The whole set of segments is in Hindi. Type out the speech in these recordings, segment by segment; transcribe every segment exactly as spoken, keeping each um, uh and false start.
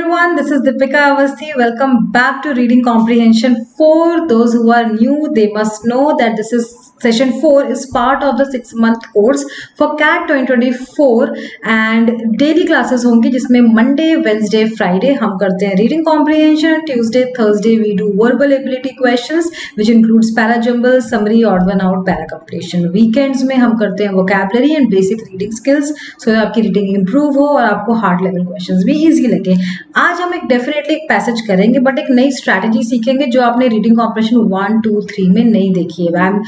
everyone, this is Pika Awasthi. Welcome back to Reading Comprehension four. Those who are new, they must know that this is session four is part of the six month course for C A T twenty twenty-four and daily classes होंगी जिसमें Monday, Wednesday, Friday हम करते हैं reading comprehension. Tuesday, Thursday we do verbal ability questions which includes para jumble, summary, odd one out, para completion. Weekends में हम करते हैं vocabulary and basic reading skills so आपकी reading improve हो और आपको hard level questions भी easy लगे. आज हम एक डेफिनेटली एक पैसेज करेंगे बट एक नई स्ट्रैटेजी सीखेंगे जो आपने reading comprehension one two three में नहीं देखी है. I am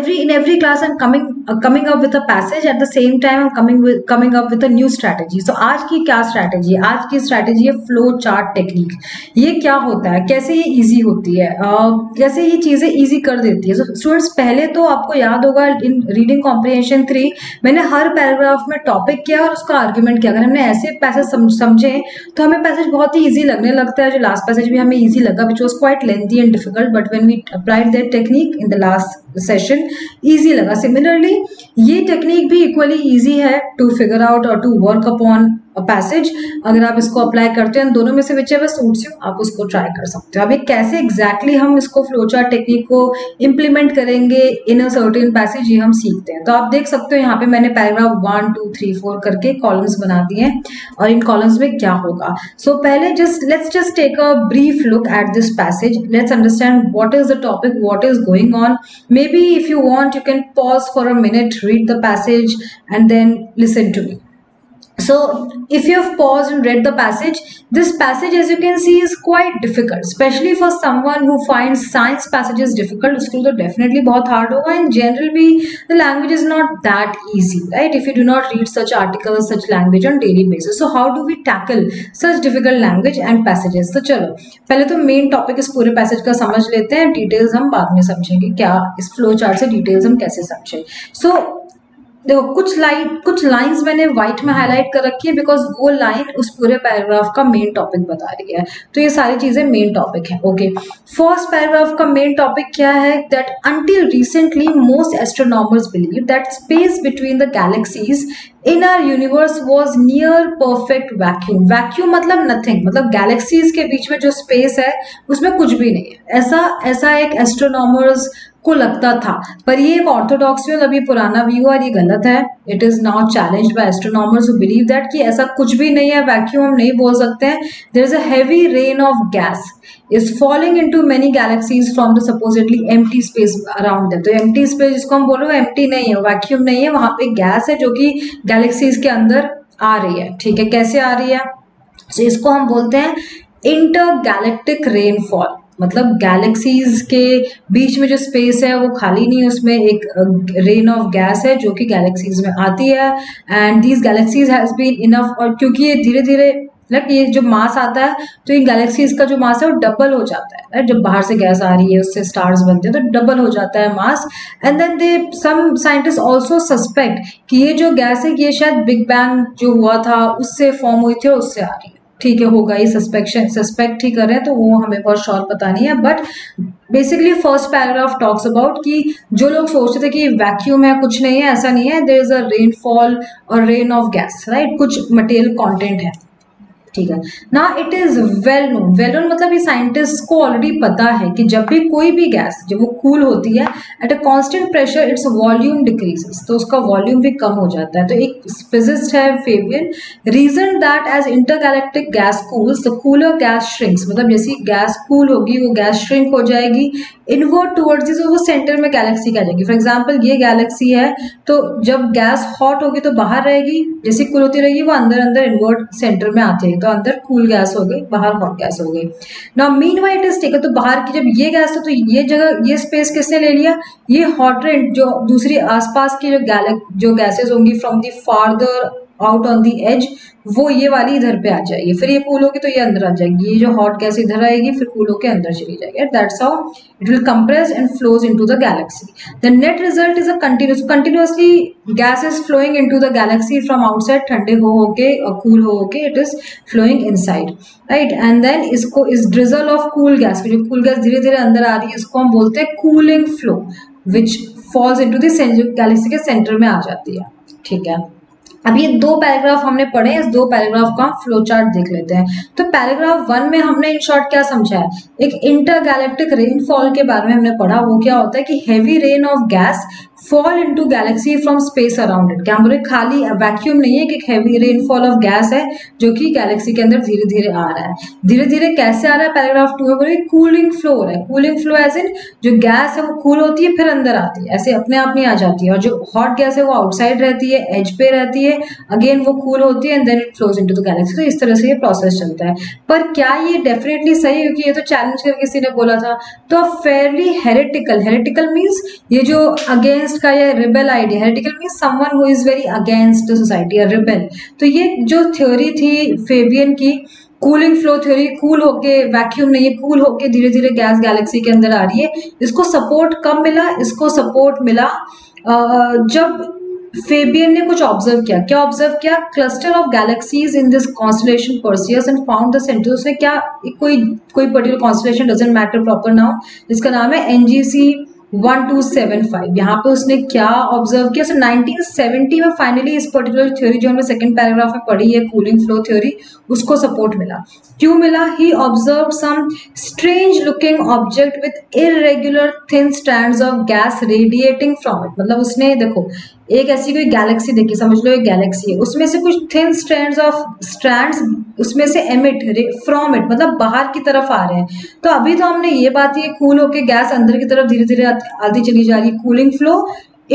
every in every class I am coming coming up with a passage at the same time coming coming up with a new strategy. So आज की क्या स्ट्रैटेजी है? आज की स्ट्रैटेजी है फ्लो चार्ट टेक्निक. ये क्या होता है, कैसे ये ईजी होती है, uh, कैसे ये चीज़ें ईजी कर देती है. सो स्टूडेंट्स पहले तो आपको याद होगा इन रीडिंग कॉम्प्रिहेंशन थ्री मैंने हर पैराग्राफ में टॉपिक किया और उसका आर्ग्यूमेंट किया. अगर हमने ऐसे पैसेज समझे तो हमें पैसेज बहुत ही इजी लगने लगता है. जो लास्ट पैसेज भी हमें इजी लगा which was quite lengthy and difficult but when we applied that technique in the last session easy लगा. सिमिलरली ये टेक्निक भी इक्वली इजी है टू फिगर आउट और to work upon a passage. अगर आप इसको अप्लाई करते हैं दोनों में से विच एवर सूट्स यू आप उसको ट्राई कर सकते हो. अब ये कैसे एग्जैक्टली exactly हम इसको फ्लोचार्ट टेक्निक को इम्प्लीमेंट करेंगे इन अ सर्टेन पैसेज ये हम सीखते हैं. तो आप देख सकते हो यहाँ पे मैंने paragraph one two three four करके कॉलम्स बना दिए हैं और इन कॉलम्स में क्या होगा. सो so, पहले just let's just take a brief look at this passage. Let's understand what is the topic, what is going on. Maybe if you want you can pause for a minute, read the passage and then listen to me. So if you have paused and read the passage, this passage as you can see is quite difficult, especially for someone who finds science passages difficult. उसको तो definitely बहुत hard होगा. In general भी the language is not that easy, right? If you do not read such articles, such language on daily basis. So how do we tackle such difficult language and passages? तो चलो पहले तो main topic इस पूरे passage का समझ लेते हैं. Details हम बाद में समझेंगे क्या इस flow chart से details हम कैसे समझें. So देखो कुछ लाइन कुछ लाइंस मैंने व्हाइट में हाईलाइट कर रखी है बिकॉज वो लाइन उस पूरे पैराग्राफ का मेन टॉपिक बता रही है. तो ये सारी चीज़ें मेन टॉपिक है. ओके, फर्स्ट पैराग्राफ का मेन टॉपिक क्या है? That until recently most astronomers believe that space between the galaxies in our universe was near perfect vacuum. Vacuum मतलब नथिंग, मतलब गैलेक्सीज के बीच में जो स्पेस है उसमें कुछ भी नहीं है. ऐसा ऐसा एक एस्ट्रोनॉमर्स को लगता था, पर ये एक ऑर्थोडॉक्सियल अभी पुराना व्यू है और ये गलत है. It is now challenged by astronomers who believe that कि ऐसा कुछ भी नहीं है, वैक्यूम हम नहीं बोल सकते हैं. There is a heavy rain of gas is falling into many galaxies from the supposedly empty space around them. तो एम्प्टी स्पेस जिसको हम बोल रहे हैं एम्प्टी नहीं है, वैक्यूम नहीं है, वहाँ पे गैस है जो कि गैलेक्सीज के अंदर आ रही है. ठीक है, कैसे आ रही है? तो इसको हम बोलते हैं इंटर गैलेक्टिक रेनफॉल. मतलब गैलेक्सीज के बीच में जो स्पेस है वो खाली नहीं है, उसमें एक रेन ऑफ गैस है जो कि गैलेक्सीज में आती है. And these galaxies has been enough, और क्योंकि ये धीरे धीरे लाइक ये जो मास आता है तो इन गैलेक्सीज का जो मास है वो डबल हो जाता है. राइट, जब बाहर से गैस आ रही है उससे स्टार्स बनते हैं तो डबल हो जाता है mass. And then they some scientist also suspect कि ये जो गैस है ये शायद बिग बैंग जो हुआ था उससे फॉर्म हुई थी और उससे आ रही है. ठीक है, होगा ये सस्पेक्शन, सस्पेक्ट ही कर रहे हैं तो वो हमें बहुत श्योर पता नहीं है. But basically first paragraph talks about कि जो लोग सोचते थे कि वैक्यूम है, कुछ नहीं है, ऐसा नहीं है. देयर इज अ रेनफॉल और रेन ऑफ गैस, राइट, कुछ मटेरियल कंटेंट है. ठीक है ना, it is well known. Well known मतलब ये साइंटिस्ट को ऑलरेडी पता है कि जब भी कोई भी गैस जब वो कूल होती है at a constant pressure its volume decreases, तो उसका वॉल्यूम भी कम हो जाता है. तो एक फिजिस्ट है Fabian, reason that as intergalactic gas cools the cooler gas shrinks. मतलब जैसी गैस कूल होगी वो गैस श्रिंक हो जाएगी इनवर्ड टूवर्ड्स दिस, वो सेंटर में गैलेक्सी का जाएगी. फॉर एग्जाम्पल ये गैलेक्सी है तो जब गैस हॉट होगी तो बाहर रहेगी, जैसी कूल होती रहेगी वो अंदर अंदर इनवर्ड सेंटर में आती है. तो अंदर कूल गैस हो गई, बाहर हॉट गैस हो गई. ना मीनवाइल इट इज टेकन, तो बाहर की जब ये गैस है तो ये जगह ये स्पेस किसने ले लिया? ये हॉट रेंट जो दूसरी आसपास की जो गैलेक जो गैसेस होंगी from the farther out on the edge वो ये वाली इधर पे आ जाएगी. फिर ये कूल होगी तो ये अंदर आ जाएगी, ये जो हॉट गैस इधर आएगी फिर कूल होकर अंदर चली जाएगी. That's how it will compress and flows into the galaxy. The net result is a continuous continuously gas is flowing into the galaxy from outside, ठंडे हो होके और कूल हो होके it is flowing inside, right. And then इसको इस ड्रिजल ऑफ कूल गैस, जो कूल गैस धीरे धीरे अंदर आ रही है इसको हम बोलते हैं cooling flow, which falls into the galaxy के सेंटर में आ जाती है. ठीक है, अब ये दो पैराग्राफ हमने पढ़े, इस दो पैराग्राफ का फ्लो चार्ट देख लेते हैं। तो पैराग्राफ वन में हमने इन शॉर्ट क्या समझा है, एक इंटरगैलेक्टिक रेनफॉल के बारे में हमने पढ़ा। वो क्या होता है कि heavy rain of gas fall into galaxy from space around it. क्या हम बोले खाली वैक्यूम नहीं है कि हेवी रेनफॉल ऑफ गैस है जो कि गैलेक्सी के अंदर धीरे धीरे आ रहा है। धीरे धीरे कैसे आ रहा है, पैराग्राफ टू में बोले कूलिंग फ्लो हो रहा है। कूलिंग फ्लो एज इन जो गैस है वो कूल होती है फिर अंदर आती है, ऐसे अपने आप नहीं आ जाती है। और जो हॉट गैस है वो आउटसाइड रहती है, एज पे रहती है, अगेन वो कूल होती है and then it flows into the galaxy. तो इस तरह से ये प्रोसेस चलता है। पर क्या ये डेफिनेटली सही है, क्योंकि ये तो चैलेंज करके किसी ने बोला था, तो फेयरली हेरेटिकल, हेरेटिकल मीन्स ये जो अगेंस्ट का ये rebel idea, heretical means someone who is very against society, a rebel. तो ये जो थ्योरी थी फेबियन की कूलिंग फ्लो थ्योरी, कूल होके वैक्यूम नहीं, कूल होके धीरे धीरे गैस गैलेक्सी के अंदर आ रही है, इसको सपोर्ट कब मिला, इसको सपोर्ट मिला जब फेबियन ने कुछ ऑब्जर्व किया। क्या ऑब्जर्व किया, cluster of galaxies in this constellation Perseus and found the centre. उसने क्या, कोई कोई particular constellation doesn't matter proper now, इसका नाम है NGC one two seven five. यहाँ पे उसने क्या ऑब्जर्व किया, सो नाइनटीन सेवेंटी में फाइनली इस पर्टिकुलर थ्योरी जो हमने सेकंड पैराग्राफ में पढ़ी है कूलिंग फ्लो थ्योरी, उसको सपोर्ट मिला। क्यों मिला, he observe some strange looking object with irregular thin strands of gas radiating from it. मतलब उसने देखो एक ऐसी कोई गैलेक्सी देखी, समझ लो एक गैलेक्सी है, उसमें से कुछ थिन स्ट्रैंड्स ऑफ स्ट्रैंड्स उसमें से एमिट फ्रॉम इट, मतलब बाहर की तरफ आ रहे हैं। तो अभी तो हमने ये बात ये कूल होके गैस अंदर की तरफ धीरे धीरे आती चली जा रही, cooling flow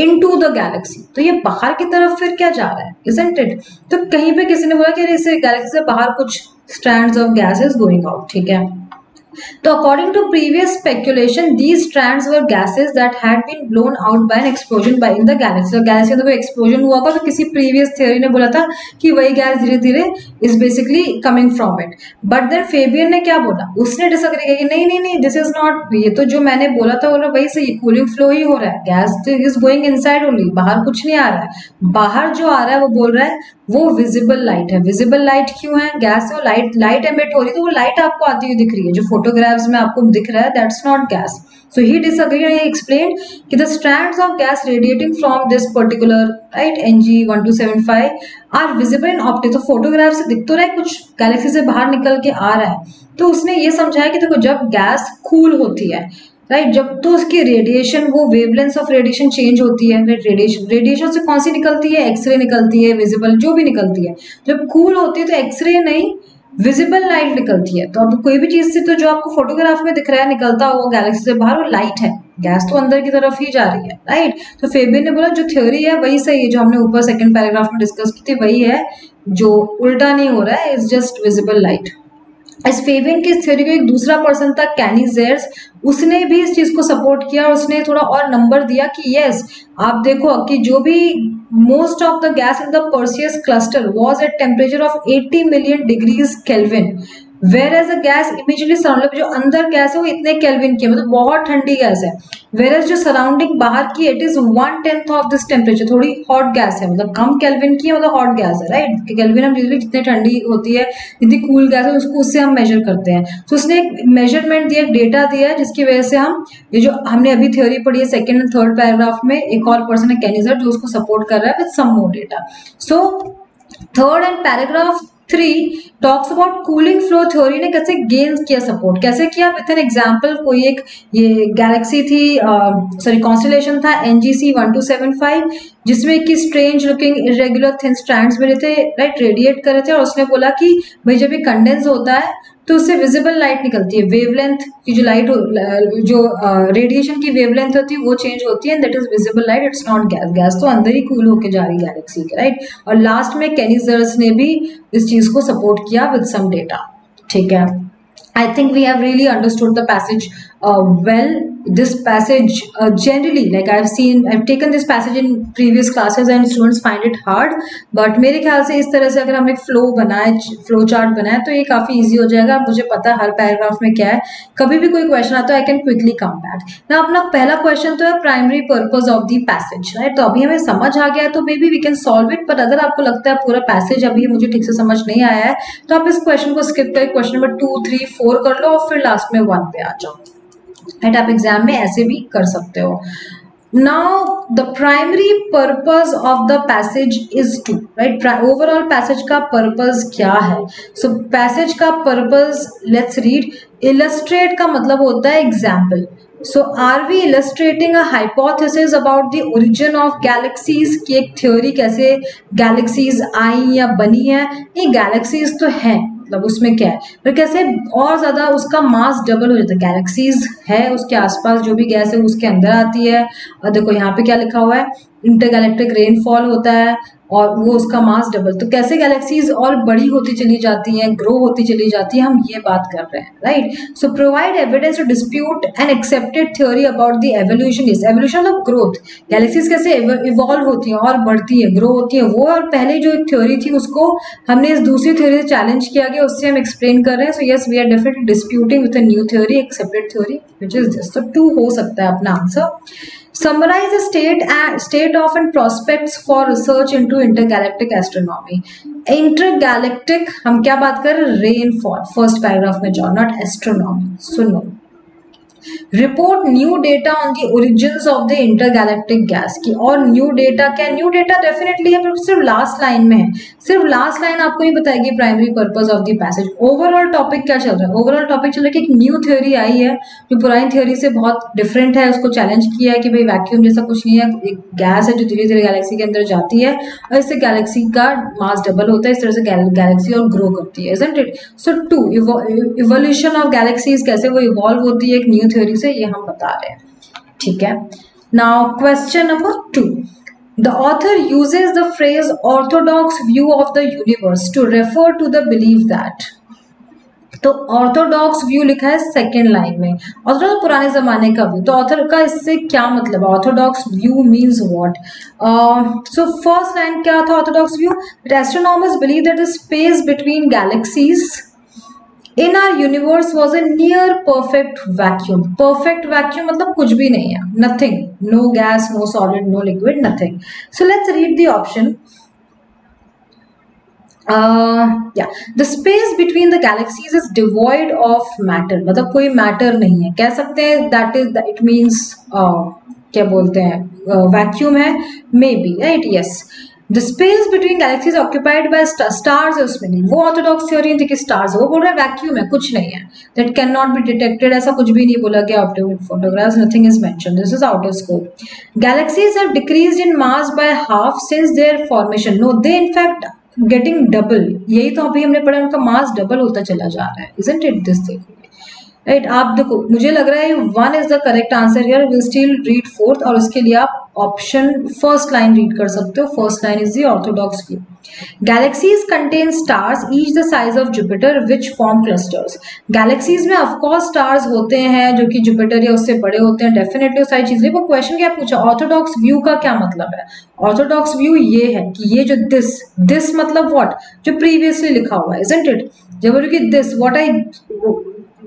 into the galaxy, तो ये बाहर की तरफ फिर क्या जा रहा है, इजंट इट। तो कहीं पे किसी ने बोला कि इस गैलेक्सी से बाहर कुछ strands of gases going out, ठीक है। तो according to previous speculation these strands were gases that had been blown out by an explosion by in the galaxy. Galaxy में तो कोई एक्सप्लोजन हुआ था, तो किसी प्रीवियस थ्योरी ने बोला था कि वही गैस धीरे धीरे is basically coming from it. But then Fabian ने क्या बोला, उसने डिसएग्री किया कि नहीं नहीं नहीं, दिस इज नॉट, ये तो जो मैंने बोला था बोला वही सही, कूलिंग फ्लो ही हो रहा है, gas is going inside only, बाहर कुछ नहीं आ रहा है। बाहर जो आ रहा है वो बोल रहा है वो विजिबल लाइट है। विजिबल लाइट क्यों है, गैस है, लाइट लाइट एमिट हो रही, तो वो लाइट आपको आती हुई दिख रही है जो फोटोग्राफ्स में आपको दिख रहा है, that's not gas. So he disagree and he explained कि the strands of gas radiating from this particular right NG one two seven five are visible in optics. तो फोटोग्राफ से दिख तो रहा है कुछ गैलेक्सी से बाहर निकल के आ रहा है। तो उसने ये समझाया कि देखो तो जब गैस कूल होती है राइट right, जब तो उसकी रेडिएशन, वो वेवलेंस ऑफ रेडिएशन चेंज होती है। रेडिएशन रेडिएशन से कौन सी निकलती है, एक्सरे निकलती है, विजिबल जो भी निकलती है। जब कूल होती है तो एक्सरे नहीं, विजिबल लाइट निकलती है। तो अब कोई भी चीज़ से तो जो आपको फोटोग्राफ में दिख रहा है निकलता हुआ गैलेक्सी से बाहर, वो लाइट है, गैस तो अंदर की तरफ ही जा रही है राइट। तो फेबियन ने बोला जो थ्योरी है वही सही है, जो हमने ऊपर सेकेंड पैराग्राफ में डिस्कस की थी वही है, जो उल्टा नहीं हो रहा है, इट्स जस्ट विजिबल लाइट। इस फेबियन की इस थ्योरी को एक दूसरा पर्सन था कैनिज़ेर्स, उसने भी इस चीज़ को सपोर्ट किया। उसने थोड़ा और नंबर दिया कि येस आप देखो कि जो भी most of the gas in the Perseus cluster was at temperature of eighty million degrees kelvin, whereas a gas immediately surround, जो अंदर गैस है वो इतने केल्विन की है, मतलब बहुत ठंडी गैस है। वेर एज जो सराउंडिंग बाहर की it is one tenth of this temperature, थोड़ी हॉट गैस है, मतलब कम केल्विन की है, मतलब हॉट गैस है राइट। केल्विन हम यूजली जितनी ठंडी होती है, जितनी कूल गैस है उसको उससे हम मेजर करते हैं। तो उसने एक मेजरमेंट दिया, डेटा दिया है, जिसकी वजह से हम ये जो हमने अभी थ्योरी पढ़ी है सेकेंड एंड थर्ड पैराग्राफ में, एक और पर्सन है कैनिज़र जो उसको सपोर्ट कर रहा है with some more data. So third and paragraph three talks about cooling flow theory ने कैसे गेन किया सपोर्ट, कैसे किया विथ एन एग्जाम्पल। कोई एक ये गैलेक्सी थी, सॉरी कॉन्स्टलेशन था NGC one two seven five, जिसमें कि strange looking irregular thin strands मिले थे राइट, रेडिएट कर रहे थे। और उसने बोला कि भाई जब ये कंडेंस होता है तो उससे विजिबल लाइट निकलती है, वेवलेंथ की जो लाइट जो रेडिएशन की वेवलेंथ होती है वो चेंज होती है and that is visible light, it's not gas, gas तो अंदर ही कूल होके जा रही है गैलेक्सी के राइट। और लास्ट में कैनिज़र्स ने भी इस चीज़ को सपोर्ट किया विद सम डेटा, ठीक है। I think we have really understood the passage well. This passage uh, generally, like I've seen, I've taken this passage in previous classes and students find it hard. But मेरे ख्याल से इस तरह से अगर हम एक flow बनाए, flow chart बनाए तो ये काफ़ी easy हो जाएगा। मुझे पता है हर paragraph में क्या है, कभी भी कोई question आता है I can quickly come back। ना अपना पहला question तो है primary purpose of the passage, right? तो अभी हमें समझ आ गया है तो maybe we can solve it। पर अगर आपको लगता है पूरा passage अभी मुझे ठीक से समझ नहीं आया है तो आप इस question को skip कर question number two three four कर लो और फिर last में वन पे आ जाओ। एंड आप एग्जाम में ऐसे भी कर सकते हो। Now the primary purpose of the passage is to, right? Overall passage का purpose क्या है? So passage का purpose, let's read. Illustrate का मतलब होता है example. So are we illustrating a hypothesis about the origin of galaxies? कि एक theory कैसे galaxies आई या बनी है? ये galaxies तो हैं, मतलब उसमें क्या है, पर कैसे और ज़्यादा उसका मास डबल हो जाता है. गैलेक्सीज है, उसके आसपास जो भी गैस है उसके अंदर आती है. और देखो यहाँ पे क्या लिखा हुआ है, इंटरगैलेक्टिक रेनफॉल होता है और वो उसका मास डबल. तो कैसे गैलेक्सीज और बड़ी होती चली जाती हैं, ग्रो होती चली जाती है, हम ये बात कर रहे हैं, right. So provide evidence to dispute an accepted theory about the evolution. Is evolution of growth. Galaxies कैसे इवॉल्व होती हैं और बढ़ती है, ग्रो होती है वो. और पहले जो एक थ्योरी थी उसको हमने इस दूसरी थ्योरी से चैलेंज किया गया, उससे हम एक्सप्लेन कर रहे हैं. So yes, we are definitely disputing with a new theory, accepted theory which is this. तो टू हो सकता है अपना answer. Summarize the state and state of and prospects for research into intergalactic astronomy. Intergalactic हम क्या बात कर रहे हैं, रेनफॉल. फर्स्ट पैराग्राफ में जाओ, नॉट एस्ट्रोनॉमी. सुनो, report new data on the origins of the intergalactic gas. की और न्यू डेटा क्या, न्यू डेटा डेफिनेटली है, पर सिर्फ लास्ट लाइन में है. सिर्फ लास्ट लाइन आपको ही बताएगी primary purpose of the passage. Overall topic क्या चल रहा है, ओवरऑल टॉपिक चल रहा है कि एक न्यू थ्योरी आई है जो पुरानी थ्योरी से बहुत डिफरेंट है. उसको चैलेंज किया है कि भाई वैक्यूम जैसा कुछ नहीं है, एक गैस है जो धीरे धीरे गैलेक्सी के अंदर जाती है और इससे गैलेक्सी का मास डबल होता है. इस तरह से गैलेक्सी और ग्रो करती है, isn't it? So two, evolution of galaxies, कैसे वो इवॉल्व होती है एक न्यू थ्योरी से, ये हम बता रहे हैं, ठीक है. Now question number two. The author uses the phrase orthodox view of the universe to refer to the belief that. तो ऑर्थोडॉक्स व्यू लिखा है सेकेंड लाइन में. ऑर्थोडॉक्स पुराने जमाने का व्यू, तो ऑथर का इससे क्या मतलब है, orthodox view means what. So first line क्या था, orthodox view. Astronomers believe that the space between galaxies in our universe was a near perfect vacuum. Perfect vacuum मतलब कुछ भी नहीं है, nothing, no gas, no solid, no liquid, nothing. So let's read the option. या the space between the galaxies is devoid of matter, मतलब कोई मैटर नहीं है, कह सकते हैं. दैट इज, इट मीन्स क्या बोलते हैं, वैक्यूम है maybe, right. Yes, the space between galaxies occupied by stars. उसमें नहीं, वो ऑर्थोडॉक्स थ्योरी थी कि स्टार्स, वो बोल रहा है वैक्यूम है, कुछ नहीं है. That can not be detected, ऐसा कुछ भी नहीं बोला गया. Optic photographs, nothing is mentioned, this is outer scope. Galaxies have decreased in mass by half since their formation. No, they in fact getting double. यही तो अभी हमने पढ़ा, उनका मास डबल होता चला जा रहा है, isn't it this thing, right. आप देखो, मुझे लग रहा है one is the correct answer here. Will still read fourth, और उसके लिए आप ऑप्शन फर्स्ट लाइन रीड कर सकते हो. First line is the orthodox view. Galaxies contain stars each the size of Jupiter which form clusters. Galaxies में ऑफकोर्स स्टार्स होते हैं जो कि जुपिटर या उससे बड़े होते हैं, डेफिनेटली सारी चीजें. वो क्वेश्चन क्या पूछा, ऑर्थोडॉक्स व्यू का क्या मतलब है. ऑर्थोडॉक्स व्यू ये है कि ये जो दिस, दिस मतलब व्हाट, जो प्रीवियसली लिखा हुआ है, इजंट इट. जब कि this what I,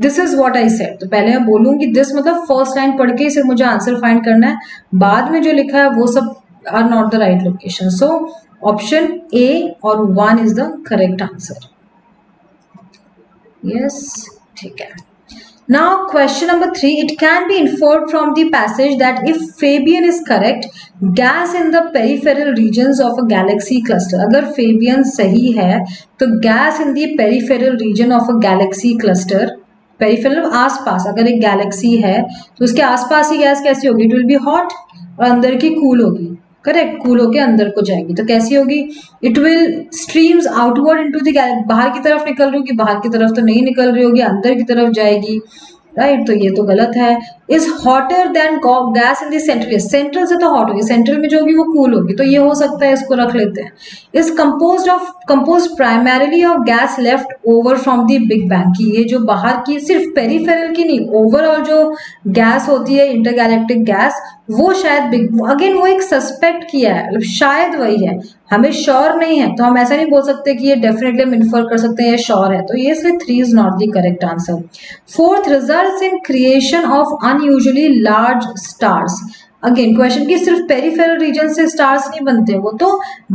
this is what I said, तो पहले मैं बोलूँ कि दिस मतलब फर्स्ट लाइन पढ़ के सिर्फ मुझे आंसर फाइंड करना है, बाद में जो लिखा है वो सब are not the right location. So option A और one is the correct answer. Yes, ठीक है. Now question number three. It can be inferred from the passage that if Fabian is correct, gas in the peripheral regions of a galaxy cluster. अगर Fabian सही है तो gas in the peripheral region of a galaxy cluster, peripheral आसपास, अगर एक गैलेक्सी है तो उसके आसपास ही गैस कैसी होगी, इट विल बी हॉट और अंदर की कूल होगी, करेक्ट. कूल होके अंदर को जाएगी तो कैसी होगी, it will streams outward into the galaxy. बाहर की तरफ निकल रही होगी, बाहर की तरफ तो नहीं निकल रही होगी, अंदर की तरफ जाएगी, राइट right, तो ये तो गलत है. Is hotter than gas in the central. Central से तो हॉट होगी, सेंट्रल में जो होगी वो कूल होगी, तो ये हो सकता है, इसको रख लेते हैं. Is compose of, compose primarily of gas left over from the big bang. की ये जो बाहर की, सिर्फ पेरीफेरल की नहीं, ओवरऑल जो गैस होती है इंटरगैलेक्टिक गैस, वो शायद बिग, अगेन वो एक सस्पेक्ट किया है, मतलब शायद वही है, हमें श्योर नहीं है. तो हम ऐसा नहीं बोल सकते कि ये डेफिनेटली हम इन्फर कर सकते हैं, ये श्योर है. तो ये से three is not the correct answer. Fourth, results in creation of unusually large stars. Again question की सिर्फ पेरिफेरल रीजन से स्टार्स नहीं बनते, वो तो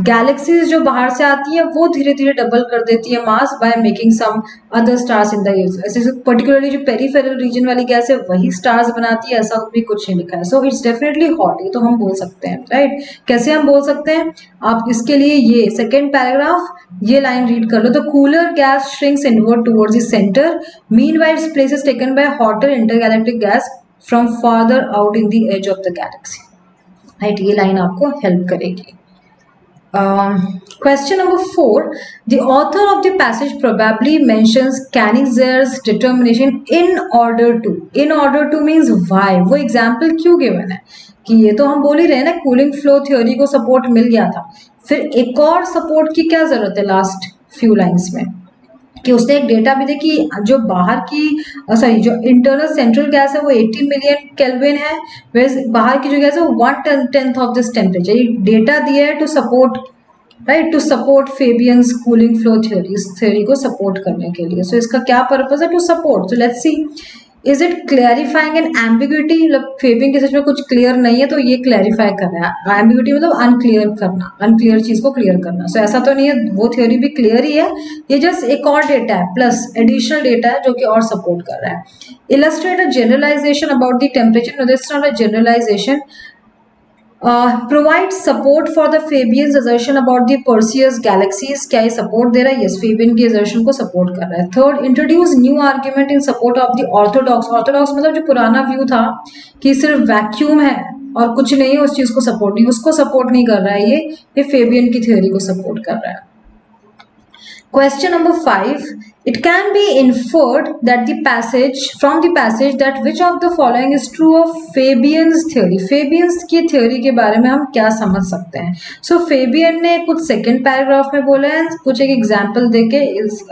गैलेक्सीज जो बाहर से आती है वो धीरे धीरे डबल कर देती है mass by making some other stars in the universe. Particularly जो पेरिफेरल रीजन वाली गैस है वही स्टार्स बनाती है, ऐसा भी कुछ नहीं लिखा है। सो इट्स डेफिनेटली हॉट, ये तो हम बोल सकते हैं, राइट right? कैसे हम बोल सकते हैं, आप इसके लिए ये सेकेंड पैराग्राफ ये लाइन रीड कर लो। The cooler gas shrinks inward towards the centre, meanwhile its place is taken by hotter intergalactic gas from farther out in the edge of the galaxy, right. ये लाइन आपको हेल्प करेगी। Question number four, the author of the passage probably mentions Canizares determination in order to, in order to means why, वो एग्जाम्पल क्यों गिवन है कि ये तो हम बोल ही रहे हैं ना, कूलिंग फ्लो थ्योरी को सपोर्ट मिल गया था, फिर एक और सपोर्ट की क्या जरूरत है लास्ट फ्यू लाइन्स में, कि उसने एक डेटा भी दे कि जो बाहर की सॉरी जो इंटरनल सेंट्रल गैस है वो अस्सी मिलियन केल्विन है, वेज बाहर की जो गैस है वो one tenth of this temperature, ये डेटा दिया है to support right to support Fabian's cooling flow theory, इस थ्योरी को सपोर्ट करने के लिए। सो so, इसका क्या पर्पज है, to support. So let's see is it clarifying and ambiguity, मतलब फेबियन के सच में कुछ क्लियर नहीं है तो ये क्लैरिफाई कर रहा है, एम्बिग्यूटी मतलब अनक्लियर करना, अनक्लियर चीज़ को क्लियर करना। सो so, ऐसा तो नहीं है, वो थ्योरी भी क्लियर ही है, ये जस्ट एक और डेटा है प्लस एडिशनल डेटा है जो कि और सपोर्ट कर रहा है। Illustrate a generalization about the temperature, no this is not a generalization, provide support for the Fabian assertion about the Perseus galaxies, क्या ये सपोर्ट दे रहा है, यस फेबियन के असर्शन को सपोर्ट कर रहा है। Third, introduce new argument in support of the orthodox, orthodox मतलब जो पुराना व्यू था कि सिर्फ वैक्यूम है और कुछ नहीं है उस चीज़ को सपोर्ट नहीं, उसको सपोर्ट नहीं कर रहा है ये, ये फेबियन की थ्योरी को सपोर्ट कर रहा है। Question number five, it can be inferred that the passage from the passage that which of the following is true of Fabian's theory, Fabian's की theory के बारे में हम क्या समझ सकते हैं। So Fabian ने कुछ second paragraph में बोला है, कुछ एक example देके इस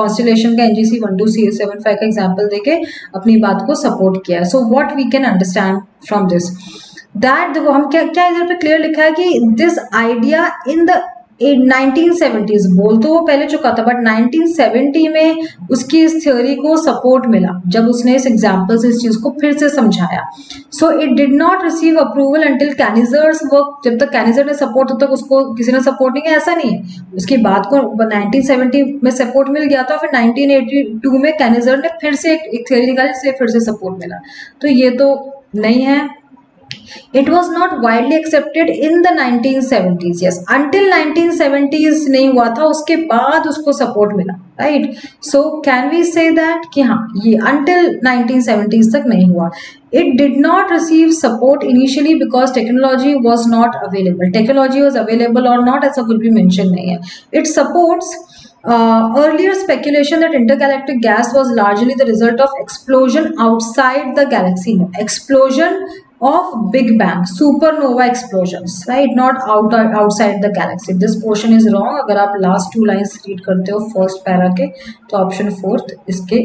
constellation का N G C one two seven seven five का example देके अपनी बात को support किया है। So what we can understand from this that देखो हम क्या क्या इधर पे clear लिखा है कि this idea in the nineteen seventies बोल तो वो पहले चुका था बट नाइनटीन सेवेंटी में उसकी इस थ्योरी को सपोर्ट मिला जब उसने इस एग्जाम्पल से इस चीज़ को फिर से समझाया। So it did not receive approval until Canizares work, जब तक कैनिज़र ने सपोर्ट तब तक उसको किसी ने सपोर्ट नहीं किया, ऐसा नहीं है उसकी बात को नाइनटीन सेवेंटी में सपोर्ट मिल गया था, फिर नाइनटीन एटी टू में कैनिज़र ने फिर से एक थ्योरी निकाली जिससे फिर से सपोर्ट मिला, तो ये तो नहीं है। It was not widely accepted in the nineteen seventies, yes until nineteen seventies नहीं हुआ था, उसके बाद उसको सपोर्ट मिला, right? So can we say that कि हाँ ये until नाइनटीन सेवेंटीज़ तक नहीं हुआ। It did not receive support initially because technology was not available, technology was available or not ऐसा कुछ भी mention नहीं है। It supports Uh, earlier speculation that intergalactic gas was largely the result of explosion outside the galaxy, no, explosion of Big Bang, supernova explosions, right? Not out outside the galaxy. This portion is wrong. अगर आप last two lines read करते हो first para के, तो option fourth इसके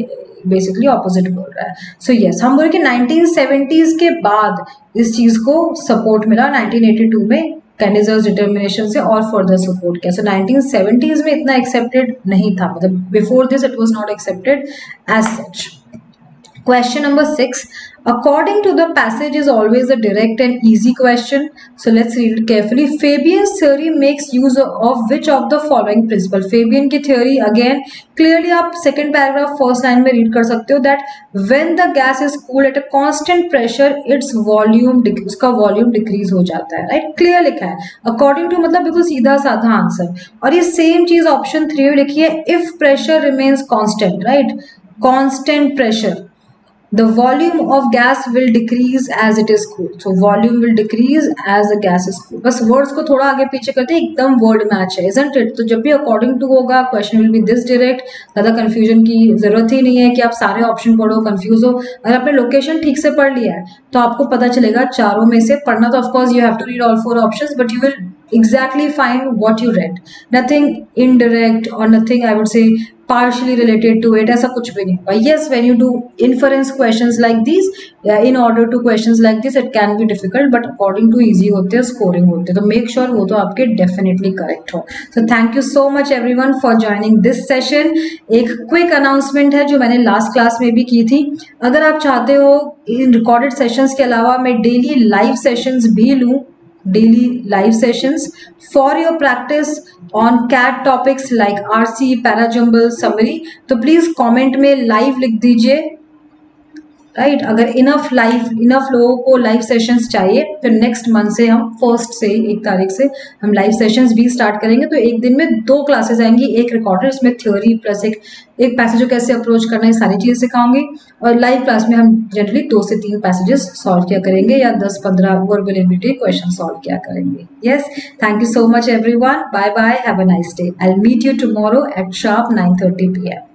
बेसिकली ऑपोजिट बोल रहा है। सो so, यस yes, हम बोले कि नाइनटीन सेवेंटीज़ के बाद इस चीज़ को सपोर्ट मिला, नाइनटीन एटी टू में कैनिज़र्स डिटर्मिनेशन से और फर्दर सपोर्ट किया। सो नाइनटीन सेवेंटीज़ में इतना एक्सेप्टेड नहीं था, मतलब before this it was not accepted as such. Question number six, according to the passage is always a direct and easy question, so let's read carefully. Fabian's theory makes use of which of the following principle, Fabian की थ्योरी अगेन क्लियरली आप सेकेंड पैराग्राफ फर्स्ट लाइन में रीड कर सकते हो that when the gas is cooled at a constant pressure its volume, उसका वॉल्यूम डिक्रीज हो जाता है, राइट right? क्लियर लिखा है अकॉर्डिंग टू मतलब बिल्कुल सीधा साधा आंसर। और ये सेम चीज ऑप्शन थ्री में लिखी है, if pressure remains constant, right constant pressure the volume of gas will decrease as it is cooled, so volume will decrease as the gas is cooled। बस words को थोड़ा आगे पीछे करते हैं, एकदम word match है isn't it? तो जब भी according to होगा question will be this direct, ज़्यादा confusion की ज़रूरत ही नहीं है कि आप सारे option पढ़ो confuse हो। अगर आपने location ठीक से पढ़ लिया है तो आपको पता चलेगा चारों में से पढ़ना, तो of course you have to read all four options but you will exactly find what you read, nothing indirect or nothing I would say partially related to it, ऐसा कुछ भी नहीं होगा. Yes, when you do inference questions like these, in order to questions like this, it can be difficult, but according to easy होते हैं, scoring होते हैं. तो make sure वो तो आपके definitely correct हो. So thank you so much everyone for joining this session. एक quick announcement है जो मैंने last class में भी की थी. अगर आप चाहते हो इन recorded sessions के अलावा मैं daily live sessions भी लूँ, daily live sessions for your practice on C A T topics like R C, Parajumble, Summary, तो please comment में live लिख दीजिए, right? अगर enough live, enough लोगों को live sessions चाहिए, फिर next month से हम first से एक तारीख से हम live sessions भी start करेंगे. तो एक दिन में दो classes आएंगी, एक recorded इसमें theory plus एक एक पैसेज को कैसे अप्रोच करना है सारी चीज़ें सिखाऊंगी, और लाइव क्लास में हम जनरली दो से तीन पैसेजेस सॉल्व किया करेंगे या दस पंद्रह वर्बलिटी क्वेश्चन सॉल्व किया करेंगे. Yes, thank you so much everyone. Bye bye, have a nice day. I will meet you tomorrow at sharp nine thirty P M.